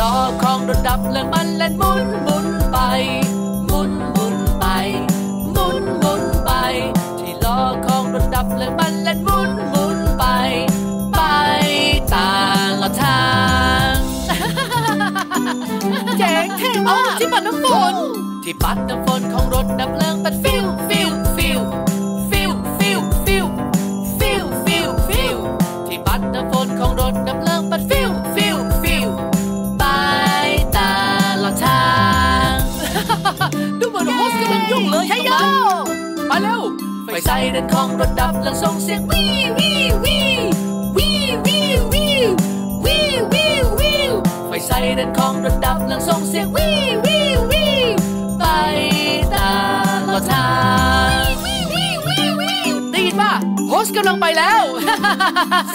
ล้อของรถดับเพลิงมันเล่นหมุนหมุนไปหมุนหมุนไปหมุนหมุนไปที่ล้อของรถดับเพลิงมันเล่นหมุนหมุนไปไปตามละทางแจ๋งเท่มากที่ปัดน้ำฝนที่ปัดน้ำฝนของรถดับเพลิงปัดฟิวฟิวฟิวฟิวฟิวฟิวฟิวฟิวฟิวที่ปัดน้ำฝนของรถดับเพลิงปัดฟิวฟิวฟิวไปตามละทางดูเหมือนโฮสกำลังยุ่งเลยใช่ไหมมาเร็วไฟไซเรนของรถดับเพลิงส่งเสียงวีวีวีวีวีวีวีวีวีไฟไซเรนของรถดับเพลิงส่งเสียงวีวีวีไปตามรถทางวีวีวีวีได้ยินป่ะโฮสกำลังไปแล้ว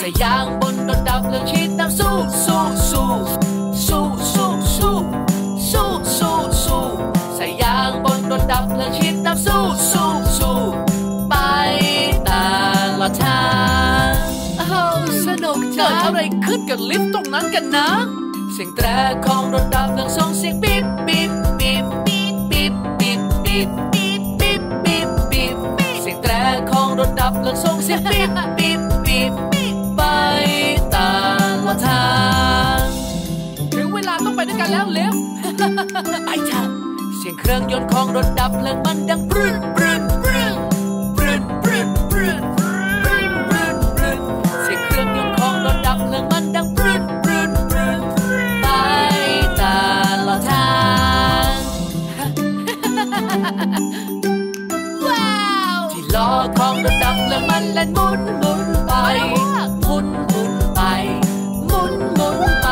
สายยางบนรถดับเพลิงฉีดน้ำสู้สู้สู้สู้สู้สู้สู้สู้สู้สายยางบนรถดับเพลิงฉีดน้ำสู้สู้สู้ไปตามรถทางสนุกจังเกิดอะไรขึ้นกับลิฟต์ตรงนั้นกันนะเสียงแตรของรถดับเพลิงส่งเสียงปิ๊บปิ๊บปิ๊บปิ๊บปิ๊บปิ๊บปิ๊บปิ๊บปิ๊บปิ๊บปิ๊บเสียงแตรของรถดับเพลิงส่งเสียงปิ๊บปิ๊บปิ๊บปิ๊บไปตามละทางถึงเวลาต้องไปด้วยกันแล้วลิฟต์ไปเถอะเสียงเครื่องยนต์ของรถดับเพลิงมันดังปรึ้นปรึ้นปรึ้นปรึ้นปรึ้นปรึ้นปรึ้นปรึ้นปรึ้นเสียงเครื่องยนต์ของรถดับเพลิงมันดังปรึ้นปรึ้นปรึ้นไปตามละทางว้าวที่ล้อของรถดับเพลิงมันเล่นหมุนหมุนไปหมุนหมุนไปหมุนหมุนไป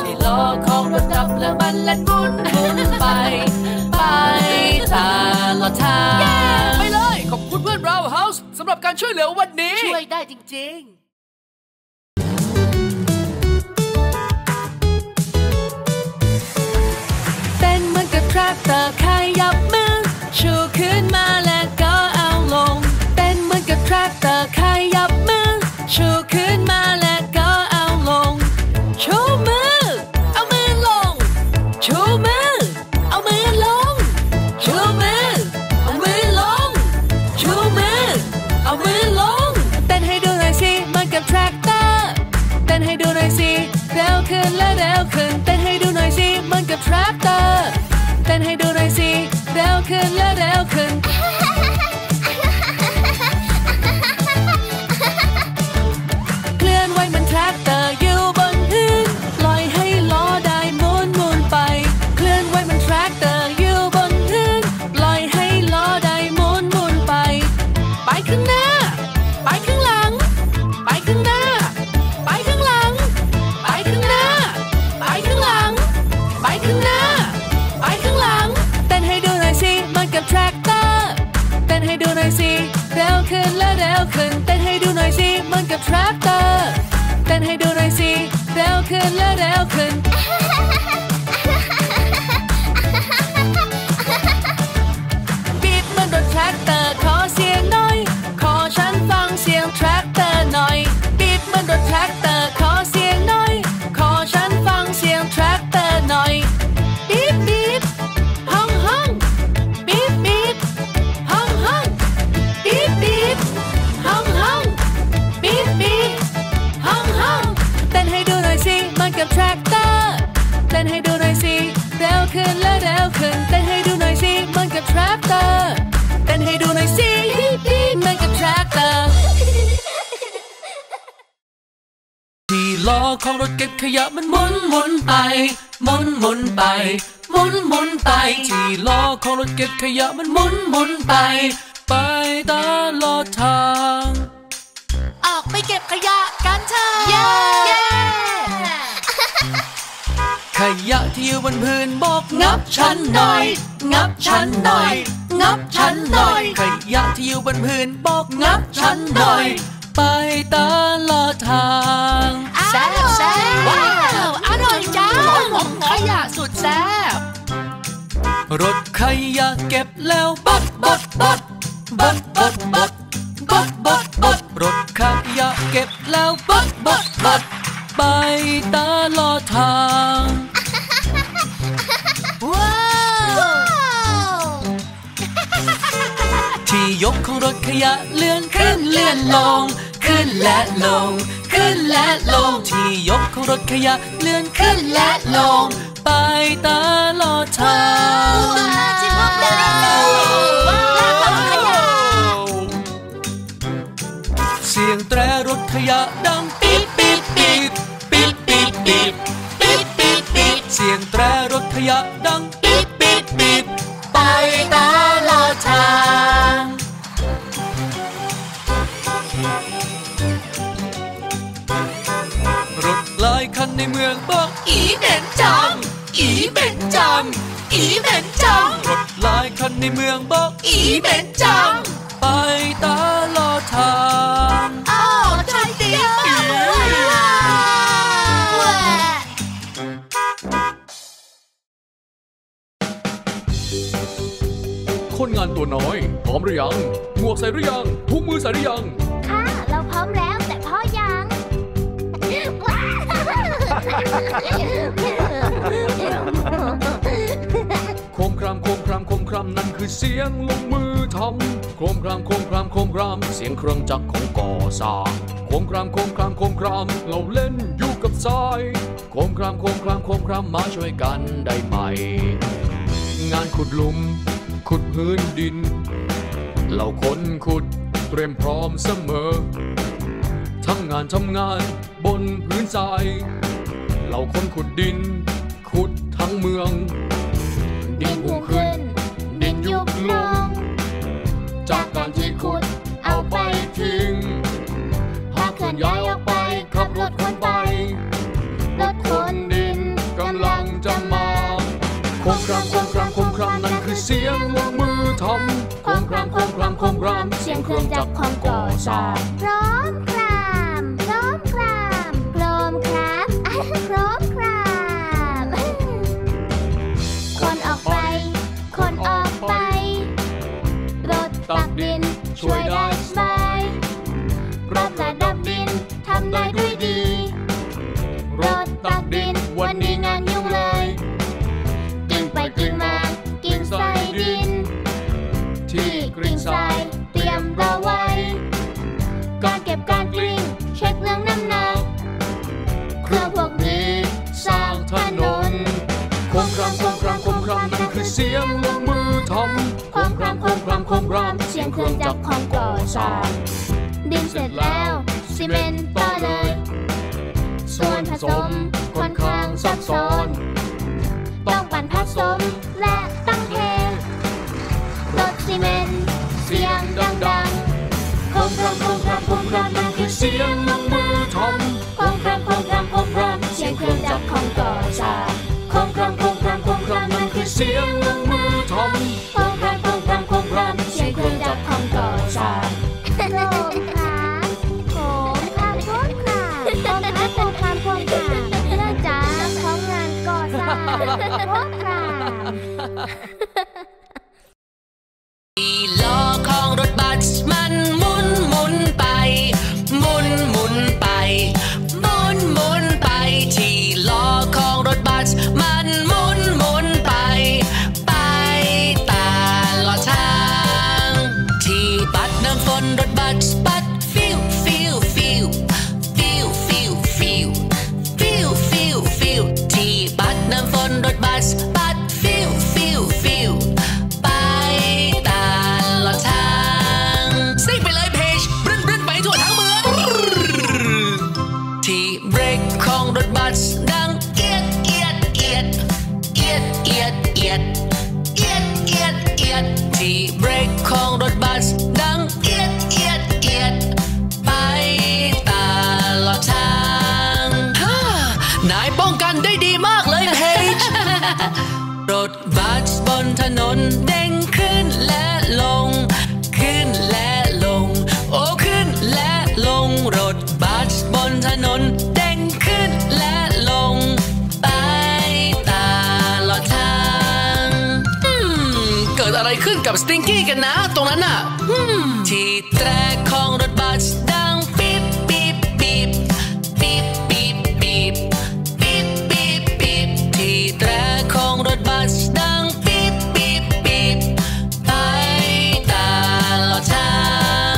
ที่ล้อของรถดับเพลิงมันเล่นหมุนหมุนไปไปตามละทางไปเลยขอบคุณเพื่อนเราเฮาส์สำหรับการช่วยเหลือวันนี้ช่วยได้จริงๆแทรกเตอร์ขยับมือชูขึ้นมาและก็เอาลงเป็นเหมือนกับแทรกเตอร์ขยับมือชูขึ้นมาและก็เอาลงชูมือเอามือลงชูมือเอามือลงชูมือเอามือลงชูมือเอามือลงเต้นให้ดูหน่อยสิเหมือนกับแทรกเตอร์เต้นให้ดูหน่อยสิเร็วขึ้นและเร็วขึ้นเต้นให้ดูหน่อยสิเหมือนกับแทรกเตอร์เต้นให้ดูหน่อยสิเร็วขึ้นและเร็วขึ้นเคลื่อนไหวมันแทรกเตอร์อยู่บนพื้นลอยให้ล้อได้หมุนหมุนไปเคลื่อนไหวมันแทรกเตอร์อยู่บนพื้นลอยให้ล้อได้หมุนหมุนไปไปข้างหน้าไปข้างหลังไปข้างหน้าไปข้างหลังไปข้างหน้าไปข้างหลังไปข้างหน้าไปข้างหลังเต้นให้ดูหน่อยสิเหมือนกับแทรกเตอร์เต้นให้ดูหน่อยสิเร็วขึ้นและเร็วขึ้นเต้นให้ดูหน่อยสิเหมือนกับแทรกเตอร์เต้นให้ดูหน่อยสิเร็วขึ้นและเร็วขึ้นบีบมันโดนแทรกเตอร์ขอเสียงหน่อยขอฉันฟังเสียงแทรกเตอร์หน่อยบีบมันโดนแทรกเตอร์ขอเสียงหน่อยขอฉันฟังเสียงแทรกเตอร์หน่อยบีบบีบห้องห้องบีบบีบห้องห้องบีบบีบห้องห้องบีบบีบห้องห้องเต้นให้ดูหน่อยสิมันกับแทรกเตอร์เต้นให้ดูหน่อยสิเร็วขึ้นและเร็วขึ้นเต้นให้ดูหน่อยสิมันกับแทรกเตอร์เต้นให้ดูหน่อยสิบีบบีบมันกับแทรกเตอร์ที่ล้อของรถเก็บขยะมันหมุนหมุนไปหมุนหมุนไปหมุนหมุนไปที่ล้อของรถเก็บขยะมันหมุนหมุนไปไปตามลอดทางออกไปเก็บขยะกันเถอะเย้เย้ขยะที่อยู่บนพื้นบอกงับฉันหน่อยงับฉันหน่อยงับฉันหน่อยขยะที่อยู่บนพื้นบอกงับฉันหน่อยไปตามลอดทางแซ่บแซ่บว้าวอร่อยจ้าขยะสุดแซ่บรถขยะเก็บแล้วบดบดบดบดบดบดบดบดบดรถขยะเก็บแล้วบดบดบดไปตามลอดทาง อย่าเลื่อนขึ้นเลื่อนลงขึ้นและลงขึ้นและลงที่ยกของรถขยะเลื่อนขึ้นและลงไปตลอดทางเสียงแตรรถขยะดังปิ๊บปิ๊บปิ๊บปิ๊บปิ๊บปิ๊บปิ๊บปิ๊บปิ๊บเสียงแตรรถขยะดังปิ๊บปิ๊บปิ๊บไปตลอดทางรถหลายคันในเมืองบอกอีเหม็นจังอีเหม็นจังอีเหม็นจังรถหลายคันในเมืองบอกอีเหม็นจังไปตลอดทางอ้าวชนเตี้ยคนงานตัวน้อยพร้อมหรือยังหมวกใส่หรือยังถุงมือใส่หรือยังค่ะเราพร้อมแล้วแต่พ่อยังคมครามคมครามคมครามนั่นคือเสียงลงมือทำโครมครามโครมครามโครมครามเสียงเครื่องจักรของก่อสร้างโครมครามโครมครามโครมครามเราเล่นอยู่กับทรายโครมครามโครมครามโครมครามมาช่วยกันได้ไหมงานขุดหลุมขุดพื้นดินเราคนขุดเตรียมพร้อมเสมอทำงานบนพื้นทรายเราคนขุดดินขุดทั้งเมืองดินพุ่งขึ้นดินยุบลงจากการที่ขุดเอาไปทิ้งหากเคลื่อนย้ายออกไปขับรถขนไปรถขนดินกำลังจะมาโครมครามโครมครามโครมครามนั่นคือเสียงลงมือทำโครมครามโครมครามโครมครามเสียงเครื่องจักรของก่อสร้างพร้อมครามพร้อมครามโครมครามพร้อมครามคนออกไปคนออกไปตักดินช่วยได้ไหมรถตักดินทำได้ด้วยดีรถตักดินวันนี้งานยุ่งเลยกินไปกินมากินทรายดินที่กลิ้งทรายเตรียมเราไว้การเก็บการกลิ้งเช็คเรื่องน้ำหนักเครื่องพวกนี้สร้างถนนโครมครามโครมครามโครมครามนั่นคือเสียงลงมือทำโครมครามโครมครามโครมครามเสียงเครื่องจักรของก่อสร้างดินเสร็จแล้วซีเมนต์ต่อเลยส่วนผสมค่อนข้างซับซ้อนต้องปั่นผสมและตั้งเทรถซีเมนต์เสียงดังๆโครมครามโครมครามโครมครามนั่นคือเสียงลงมือทำโครมครามโครมครามโครมครามเสียงเครื่องจักรของก่อสร้างโครมครามโครมครามโครมครามนั่นคือเสียงลงมือทำโครมครามโครมครามโครมครามเสียงเครื่องจักรของก่อสร้างโครมครามโครมครามโครมครามโครมครามโครมครามโครมครามเพื่อจ้าของงานก่อสร้างโครมครามล้อของรถบัสมันหมุนหมุนไปหมุนหมุนไปหมุนหมุนไปที่ล้อของรถบัสมันหมุนหมุนไปไปตลอดทางที่ปัดน้ำฝนรถบัสปัดฟิวฟิวฟิวฟิวฟิวฟิวฟิวฟิวฟิวที่ปัดน้ำฝนรถบัสปัดฟิวฟิวฟิวไปตลอดทางซิ่งไปเลยเพจบรึ้นบรึ้นไปทั่วทั้งเมืองที่เบรกของรถบัสดังที่เบรกของรถบัสดังเอียดเอียดเอียดไปตลอดทางนายป้องกันได้ดีมากเลยเพจรถบัสบนถนนเด้งขึ้นและลงขึ้นและลงโอ้ขึ้นและลงรถบัสบนถนนเด้งขึ้นและลงไปตลอดทางเกิดอะไรขึ้นกับสติงกี้กันนะตรงนั้นน่ะที่แตรของรถบัสดังปี๊บปี๊บปี๊บปี๊บปี๊บปี๊บปี๊บปี๊บปี๊บที่แตรของรถบัสดังปี๊บปี๊บปี๊บไปตลอดทาง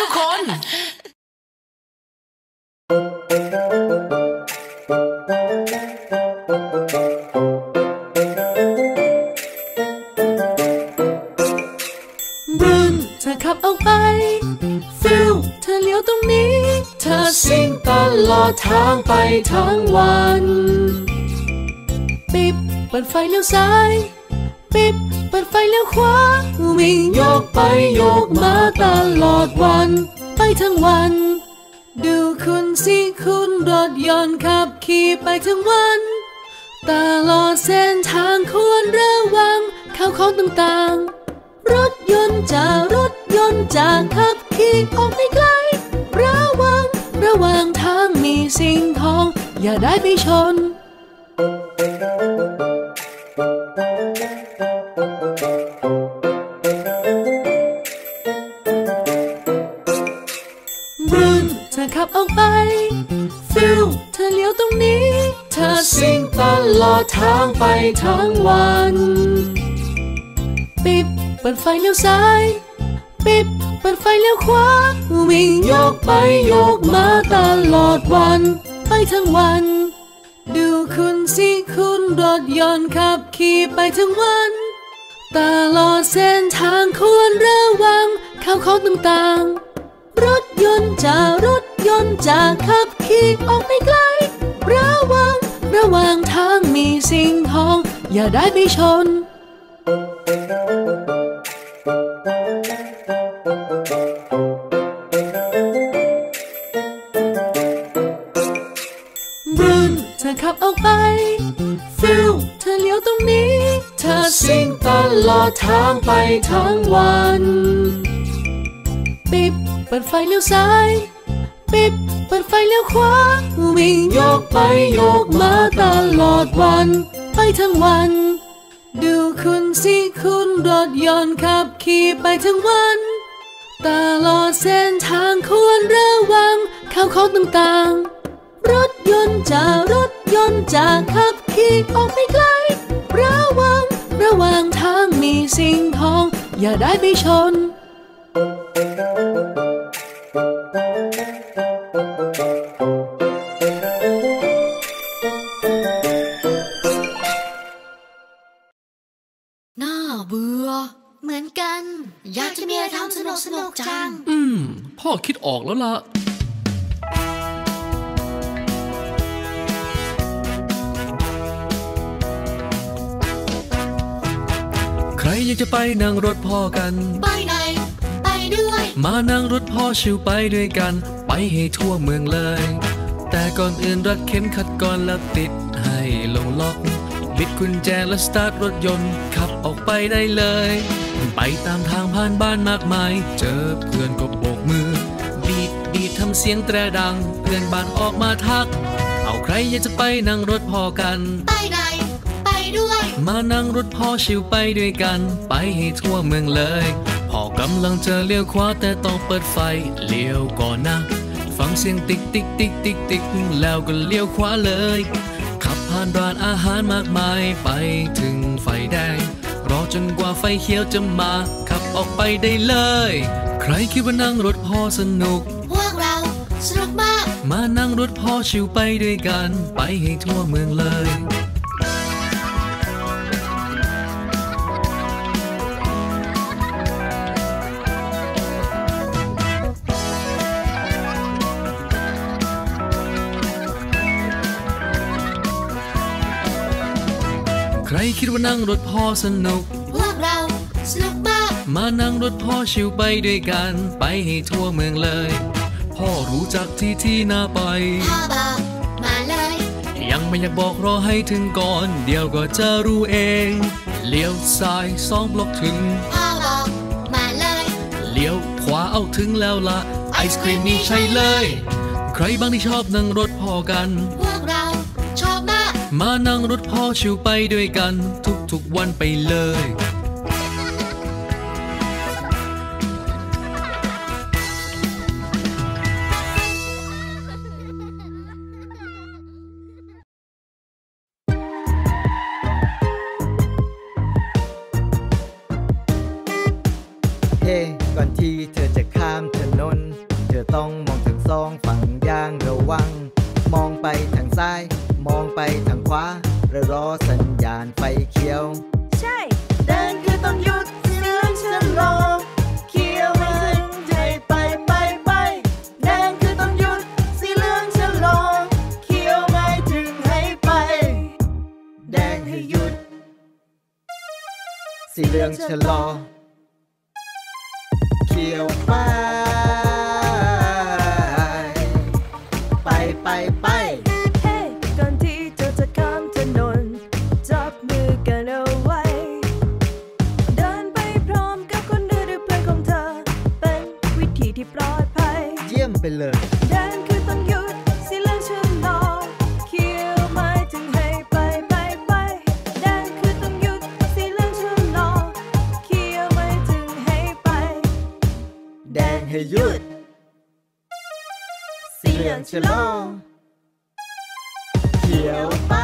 ทุกคนบึ้มเธอขับออกไปฟิวเธอเลี้ยวตรงนี้เธอซิ่งตลอดทางไปทั้งวันปิ๊บเปิดไฟเลี้ยวซ้ายปิ๊บเปิดไฟเลี้ยวขวาวิ่งโยกไปโยกมาตลอดวันไปทั้งวันดูคุณสิคุณรถยนต์ขับขี่ไปทั้งวันตลอดเส้นทางควรระวังข้าวของต่างๆรถยนต์จะขับขี่ออกไปไกลระวังทางมีสิ่งของอย่าได้ไปชนรุ่นเธอขับออกไปฟิวเธอเลี้ยวตรงนี้เธอซิ่งตลอดทางไปทั้งวันปิ๊บเปิดไฟเลี้ยวซ้ายปิ๊บเปิดไฟเลี้ยวขวาวิ่งโยกไปโยกมาตลอดวันไปทั้งวันดูคุณสิคุณรถยนต์ขับขี่ไปทั้งวันตลอดเส้นทางควรระวังข้าวของต่างๆรถยนต์จะขับขี่ออกไปไกลระวังทางมีสิ่งของอย่าได้ไปชนเธอขับออกไปฟิวเธอเลี้ยวตรงนี้เธอซิ่งตลอดทางไปทั้งวันปิ๊บเปิดไฟเลี้ยวซ้ายปิ๊บเปิดไฟเลี้ยวขวาวิ่งโยกไปโยกมาตลอดวันไปทั้งวันดูคุณสิคุณรถยนต์ขับขี่ไปทั้งวันตลอดเส้นทางควรระวังข้าวของต่างๆรถยนต์จะขับขี่ออกไปไกลระวังทางมีสิ่งของอย่าได้ไปชนน่าเบื่อเหมือนกันอยากจะมีอะไรทำสนุกจังพ่อคิดออกแล้วล่ะใครอยากจะไปนั่งรถพ่อกันไปไหนไปด้วยมานั่งรถพ่อชิวไปด้วยกันไปให้ทั่วเมืองเลยแต่ก่อนอื่นรัดเข็มขัดก่อนแล้วติดให้ลงล็อกบิดกุญแจและสตาร์ทรถยนต์ขับออกไปได้เลยไปตามทางผ่านบ้านมากมายเจอเพื่อนก็โบกมือบีบทำเสียงแตรดังเพื่อนบ้านออกมาทักเอาใครอยากจะไปนั่งรถพ่อกันไปไหนมานั่งรถพ่อชิวไปด้วยกันไปให้ทั่วเมืองเลยพ่อกำลังจะเลี้ยวขวาแต่ต้องเปิดไฟเลี้ยวก่อนนะฟังเสียงติ๊กติ๊กติ๊กติ๊กติ๊กแล้วก็เลี้ยวขวาเลยขับผ่านร้านอาหารมากมายไปถึงไฟแดงรอจนกว่าไฟเขียวจะมาขับออกไปได้เลยใครคิดว่านั่งรถพ่อสนุกพวกเราสนุกมากมานั่งรถพ่อชิวไปด้วยกันไปให้ทั่วเมืองเลยใครคิดว่านั่งรถพ่อสนุกพวกเราสนุกมากมานั่งรถพ่อชิวไปด้วยกันไปให้ทั่วเมืองเลยพ่อรู้จักที่น่าไปพ่อบอกมาเลยยังไม่อยากบอกรอให้ถึงก่อนเดี๋ยวก็จะรู้เองเลี้ยวซ้าย2 บล็อกถึงพ่อบอกมาเลยเลี้ยวขวาเอาถึงแล้วล่ะไอศกรีมนี่ใช่เลยใครบ้างที่ชอบนั่งรถพ่อกันพวกเราชอบมากมานั่งรถพ่อชิวไปด้วยกันทุกๆวันไปเลยก่อนที่เธอจะข้ามถนน ส่องมองถึงสองฝั่งอย่างระวังมองไปทางซ้ายมองไปทางขวาและรอสัญญาณไฟเขียวใช่เดินคือต้องหยุดเดินชะลอเขียวให้ขึ้นใจไปเดินคือต้องหยุดสีเหลืองชะลอเขียวหมายถึงให้ไปแดงให้หยุดสีเหลืองชะลอเขียวไปเฮ้ก่อนที่เธอจะข้ามถนนจับมือกันเอาไว้เดินไปพร้อมกับคนดื้อหรือเพื่อนของเธอเป็นวิธีที่ปลอดภัยเยี่ยมไปเลยเดินคือต้องหยุดสีเหลืองชะลอเขียวหมายถึงให้ไปเดินคือต้องหยุดสีเหลืองชะลอเขียวหมายถึงให้ไปแดงให้หยุดสีเหลืองชะลอเขียวไป